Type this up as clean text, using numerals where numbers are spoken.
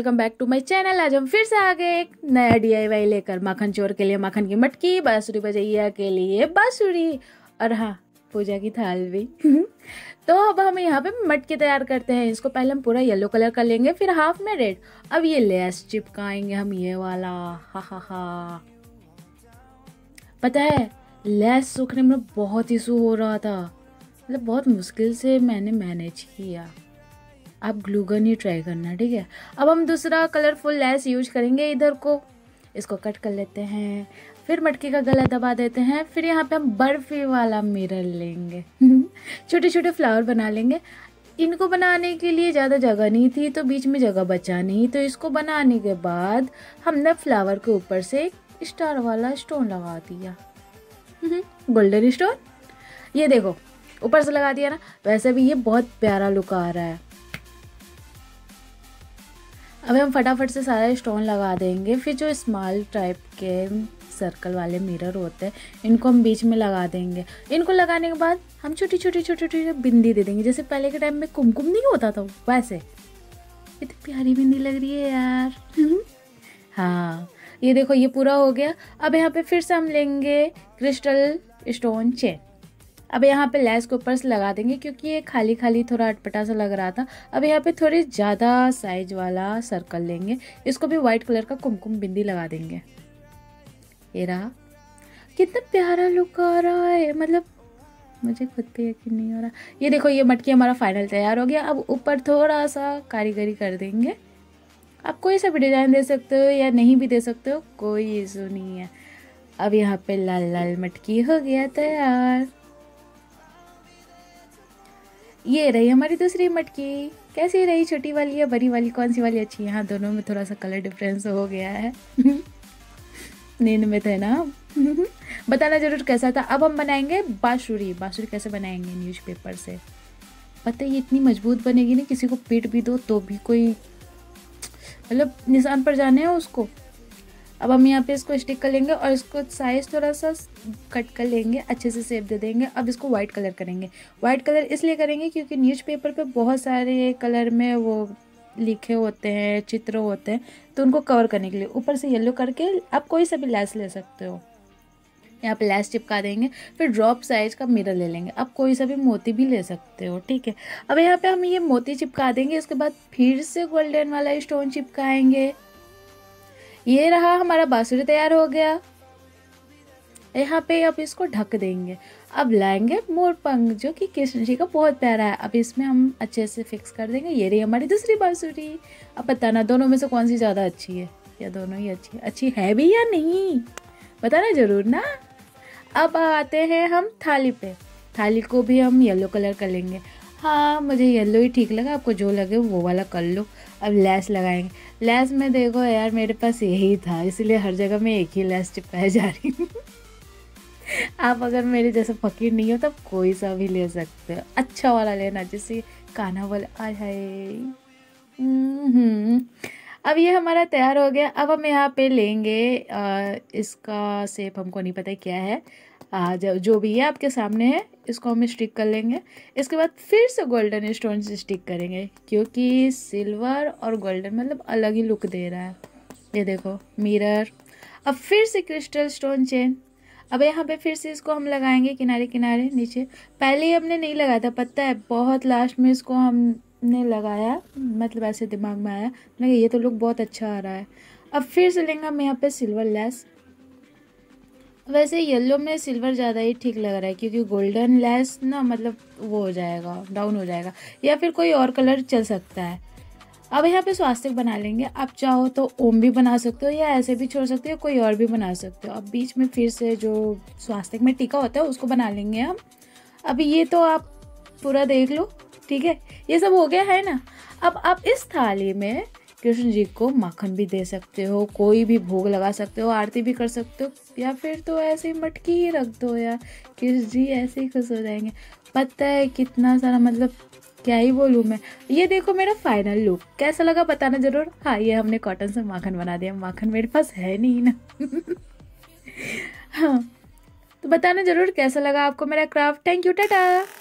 Welcome back to my channel. आज हम फिर से आ गए एक नया डीआईवाई लेकर। माखन चोर के लिए माखन की मटकी, बांसुरी बजैया के लिए बांसुरी, और हाँ पूजा की थाल भी। तो अब हम यहाँ पे मटकी तैयार करते हैं। इसको पहले हम पूरा येलो कलर कर लेंगे, फिर हाफ में रेड। अब ये लेस चिपकाएंगे हम, ये वाला। हा हा हा, पता है लेस सूखने में बहुत इशू हो रहा था, मतलब बहुत मुश्किल से मैंने मैनेज किया। आप ग्लू गन ही ट्राई करना, ठीक है। अब हम दूसरा कलरफुल लेस यूज करेंगे। इधर को इसको कट कर लेते हैं, फिर मटकी का गला दबा देते हैं। फिर यहाँ पे हम बर्फी वाला मिरर लेंगे, छोटे छोटे फ्लावर बना लेंगे। इनको बनाने के लिए ज़्यादा जगह नहीं थी, तो बीच में जगह बचा नहीं, तो इसको बनाने के बाद हमने फ्लावर के ऊपर से एक स्टार वाला स्टोन लगा दिया, गोल्डन स्टोन। ये देखो ऊपर से लगा दिया ना, वैसे भी ये बहुत प्यारा लुक आ रहा है। अब हम फटाफट से सारा स्टोन लगा देंगे। फिर जो स्मॉल टाइप के सर्कल वाले मिरर होते हैं, इनको हम बीच में लगा देंगे। इनको लगाने के बाद हम छोटी छोटी छोटी छोटी बिंदी दे देंगे, जैसे पहले के टाइम में कुमकुम नहीं होता था, वैसे। इतनी प्यारी बिंदी लग रही है यार। हाँ ये देखो, ये पूरा हो गया। अब यहाँ पे फिर से हम लेंगे क्रिस्टल स्टोन चेन। अब यहाँ पे लेस को ऊपर से लगा देंगे, क्योंकि ये खाली खाली थोड़ा अटपटा सा लग रहा था। अब यहाँ पे थोड़ी ज़्यादा साइज वाला सर्कल लेंगे, इसको भी वाइट कलर का कुमकुम बिंदी लगा देंगे। ये रहा, कितना प्यारा लुक आ रहा है, मतलब मुझे खुद पे यकीन नहीं हो रहा। ये देखो, ये मटकी हमारा फाइनल तैयार हो गया। अब ऊपर थोड़ा सा कारीगरी कर देंगे। आप कोई सा भी डिज़ाइन दे सकते हो या नहीं भी दे सकते हो, कोई इशू नहीं है। अब यहाँ पे लाल लाल मटकी हो गया तैयार। ये रही हमारी दूसरी मटकी। कैसी रही, छोटी वाली या बड़ी वाली, कौन सी वाली अच्छी? यहाँ दोनों में थोड़ा सा कलर डिफरेंस हो गया है। नींद में थे ना। बताना जरूर कैसा था। अब हम बनाएंगे बांसुरी। बांसुरी कैसे बनाएंगे? न्यूज़पेपर से। पता है ये इतनी मजबूत बनेगी ना, किसी को पीट भी दो तो भी कोई, मतलब निशान पर जाने हो उसको। अब हम यहाँ पे इसको स्टिक कर लेंगे और इसको साइज थोड़ा सा कट कर लेंगे, अच्छे से शेप दे देंगे। अब इसको वाइट कलर करेंगे। वाइट कलर इसलिए करेंगे क्योंकि न्यूज़पेपर पे बहुत सारे कलर में वो लिखे होते हैं, चित्र होते हैं, तो उनको कवर करने के लिए ऊपर से येलो करके आप कोई सा भी लैस ले सकते हो। यहाँ पे लैस चिपका देंगे, फिर ड्रॉप साइज का मिरर ले लेंगे। आप कोई सा भी मोती भी ले सकते हो, ठीक है। अब यहाँ पे हम ये मोती चिपका देंगे, इसके बाद फिर से गोल्डन वाला स्टोन चिपकाएंगे। ये रहा हमारा बांसुरी तैयार हो गया। यहाँ पे अब इसको ढक देंगे। अब लाएंगे मोरपंख, जो कि कृष्ण जी का बहुत प्यारा है। अब इसमें हम अच्छे से फिक्स कर देंगे। ये रही हमारी दूसरी बांसुरी। अब बताना दोनों में से कौन सी ज़्यादा अच्छी है, या दोनों ही अच्छी है? अच्छी है भी या नहीं, बताना ज़रूर ना। अब आते हैं हम थाली पे। थाली को भी हम येलो कलर कर लेंगे। हाँ मुझे येलो ही ठीक लगा, आपको जो लगे वो वाला कर लो। अब लैस लगाएंगे। लैस में देखो यार, मेरे पास यही था, इसलिए हर जगह मैं एक ही लैस चिपकाए जा रही हूँ। आप अगर मेरे जैसे फकीर नहीं हो तो कोई सा भी ले सकते हो, अच्छा वाला लेना, जैसे कान्हा वाला। आय हाय, अब ये हमारा तैयार हो गया। अब हम यहाँ पे लेंगे इसका शेप हमको नहीं पता क्या है, जो भी है आपके सामने है, इसको हम स्टिक कर लेंगे। इसके बाद फिर से गोल्डन स्टोन से स्टिक करेंगे, क्योंकि सिल्वर और गोल्डन मतलब अलग ही लुक दे रहा है। ये देखो मिरर। अब फिर से क्रिस्टल स्टोन चेन। अब यहाँ पे फिर से इसको हम लगाएंगे किनारे किनारे नीचे। पहले ही हमने नहीं लगाया था, पता है, बहुत लास्ट में इसको हमने लगाया, मतलब ऐसे दिमाग में आया, मैंने ये तो लुक बहुत अच्छा आ रहा है। अब फिर से लेंगे हम यहाँ पे सिल्वर लैस। वैसे येलो में सिल्वर ज़्यादा ही ठीक लग रहा है, क्योंकि गोल्डन लैस ना मतलब वो हो जाएगा, डाउन हो जाएगा, या फिर कोई और कलर चल सकता है। अब यहाँ पे स्वास्तिक बना लेंगे। आप चाहो तो ओम भी बना सकते हो, या ऐसे भी छोड़ सकते हो, कोई और भी बना सकते हो। अब बीच में फिर से जो स्वास्तिक में टीका होता है उसको बना लेंगे हम। अब ये तो आप पूरा देख लो, ठीक है। ये सब हो गया है ना। अब आप इस थाली में कृष्ण जी को माखन भी दे सकते हो, कोई भी भोग लगा सकते हो, आरती भी कर सकते हो, या फिर तो ऐसे ही मटकी ही रख दो यार, कृष्ण जी ऐसे ही खुश हो जाएंगे। पता है कितना सारा, मतलब क्या ही बोलूँ मैं। ये देखो मेरा फाइनल लुक कैसा लगा, बताना ज़रूर। हाँ ये हमने कॉटन से माखन बना दिया, माखन मेरे पास है नहीं ना। हाँ तो बताना ज़रूर कैसा लगा आपको मेरा क्राफ्ट। Thank you, Tata.